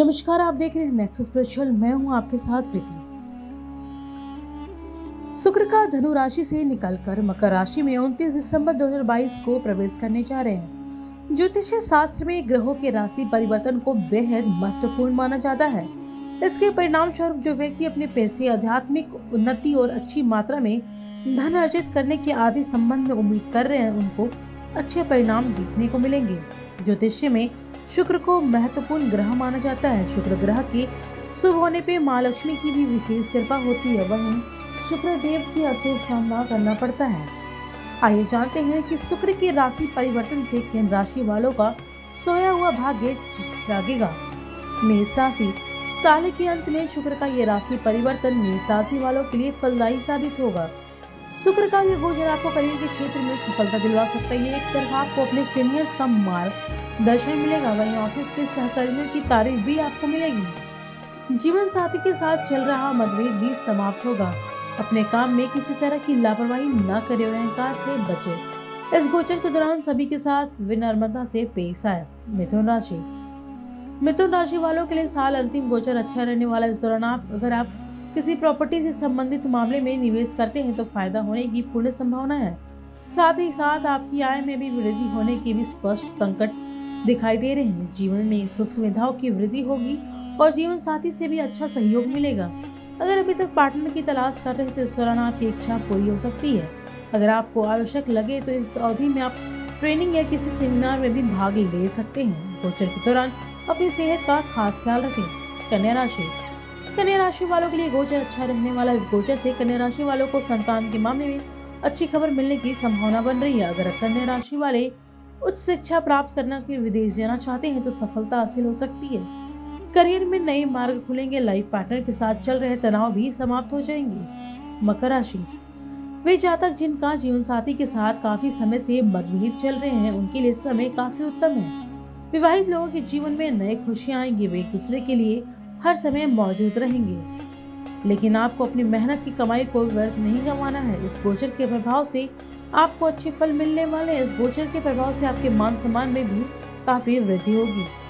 नमस्कार, आप देख रहे हैं नेक्स्ट स्पिरिचुअल। मैं हूं आपके साथ प्रीति। शुक्र का धनु राशि से निकलकर मकर राशि में 29 दिसंबर 2022 को प्रवेश करने जा रहे हैं। ज्योतिषीय शास्त्र में ग्रहों के राशि परिवर्तन को बेहद महत्वपूर्ण माना जाता है। इसके परिणाम स्वरूप जो व्यक्ति अपने पैसे, आध्यात्मिक उन्नति और अच्छी मात्रा में धन अर्जित करने के आदि संबंध में उम्मीद कर रहे हैं, उनको अच्छे परिणाम देखने को मिलेंगे। ज्योतिष्य में शुक्र को महत्वपूर्ण ग्रह माना जाता है। शुक्र ग्रह के शुभ होने पे माँ लक्ष्मी की भी विशेष कृपा होती है, वहीं शुक्र देव की अशुभ सामना करना पड़ता है। आइए जानते हैं कि शुक्र के राशि परिवर्तन से किन राशि वालों का सोया हुआ भाग्य जागेगा। मेष राशि। साल के अंत में शुक्र का ये राशि परिवर्तन मेष राशि वालों के लिए फलदायी साबित होगा। शुक्र का ये गोचर आपको करियर के क्षेत्र में सफलता दिलवा सकता है। एक तरफ आपको अपने सीनियर्स का मार्गदर्शन मिलेगा, वहीं ऑफिस के सहकर्मियों की तारीफ भी आपको मिलेगी। जीवन साथी के साथ चल रहा मतभेद भी समाप्त होगा। अपने काम में किसी तरह की लापरवाही न करें और अहंकार से बचें। इस गोचर के दौरान सभी के साथ विनम्रता से पेश आए। मिथुन राशि। मिथुन राशि वालों के लिए साल अंतिम गोचर अच्छा रहने वाला। इस दौरान अगर आप किसी प्रॉपर्टी से संबंधित मामले में निवेश करते हैं तो फायदा होने की पूर्ण संभावना है। साथ ही साथ आपकी आय में भी वृद्धि होने के भी स्पष्ट संकेत दिखाई दे रहे हैं। जीवन में सुख सुविधाओं की वृद्धि होगी और जीवन साथी से भी अच्छा सहयोग मिलेगा। अगर अभी तक पार्टनर की तलाश कर रहे हैं तो इस दौरान आपकी इच्छा पूरी हो सकती है। अगर आपको आवश्यक लगे तो इस अवधि में आप ट्रेनिंग या किसी सेमिनार में भी भाग ले सकते हैं। गोचर के दौरान अपनी सेहत का खास ख्याल रखें। कन्या राशि। कन्या राशि वालों के लिए गोचर अच्छा रहने वाला। इस गोचर से कन्या राशि वालों को संतान के मामले में अच्छी खबर मिलने की संभावना बन रही है। अगर कन्या राशि वाले उच्च शिक्षा प्राप्त करना के विदेश जाना चाहते हैं तो सफलता हासिल हो सकती है। करियर में नए मार्ग खुलेंगे। लाइफ पार्टनर के साथ चल रहे तनाव भी समाप्त हो जाएंगे। मकर राशि। वे जातक जिनका जीवन साथी के साथ काफी समय से मतभेद चल रहे हैं, उनके लिए समय काफी उत्तम है। विवाहित लोगों के जीवन में नए खुशियाँ आएंगी। वे एक दूसरे के लिए हर समय मौजूद रहेंगे, लेकिन आपको अपनी मेहनत की कमाई को व्यर्थ नहीं गंवाना है। इस गोचर के प्रभाव से आपको अच्छे फल मिलने वाले हैं। इस गोचर के प्रभाव से आपके मान सम्मान में भी काफ़ी वृद्धि होगी।